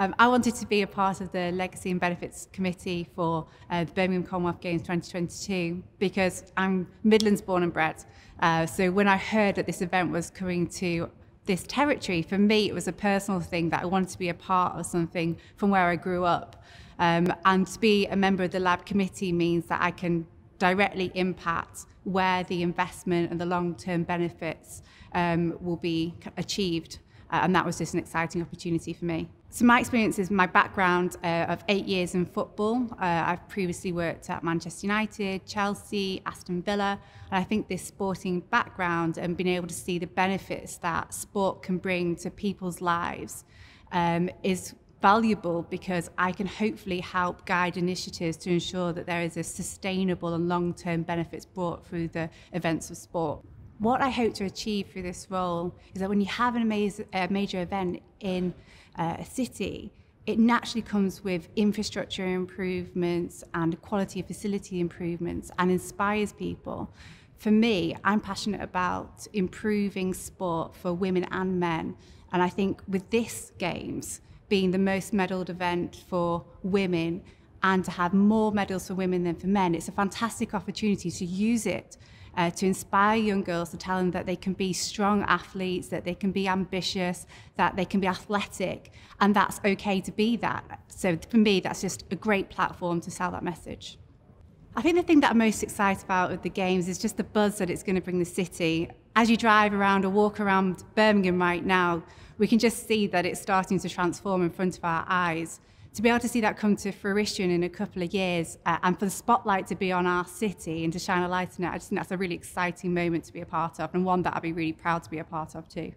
I wanted to be a part of the Legacy and Benefits Committee for the Birmingham Commonwealth Games 2022 because I'm Midlands born and bred. So when I heard that this event was coming to this territory, for me it was a personal thing that I wanted to be a part of something from where I grew up. And to be a member of the lab committee means that I can directly impact where the investment and the long-term benefits will be achieved. And that was just an exciting opportunity for me. So my experience is my background of 8 years in football. I've previously worked at Manchester United, Chelsea, Aston Villa, and I think this sporting background and being able to see the benefits that sport can bring to people's lives is valuable because I can hopefully help guide initiatives to ensure that there is a sustainable and long-term benefits brought through the events of sport. What I hope to achieve through this role is that when you have a major event in a city, it naturally comes with infrastructure improvements and quality of facility improvements and inspires people. For me, I'm passionate about improving sport for women and men. And I think with this Games being the most medalled event for women and to have more medals for women than for men, it's a fantastic opportunity to use it to inspire young girls, to tell them that they can be strong athletes, that they can be ambitious, that they can be athletic, and that's okay to be that. So for me, that's just a great platform to sell that message. I think the thing that I'm most excited about with the Games is just the buzz that it's going to bring the city. As you drive around or walk around Birmingham right now, we can just see that it's starting to transform in front of our eyes. To be able to see that come to fruition in a couple of years and for the spotlight to be on our city and to shine a light on it, I just think that's a really exciting moment to be a part of, and one that I'd be really proud to be a part of too.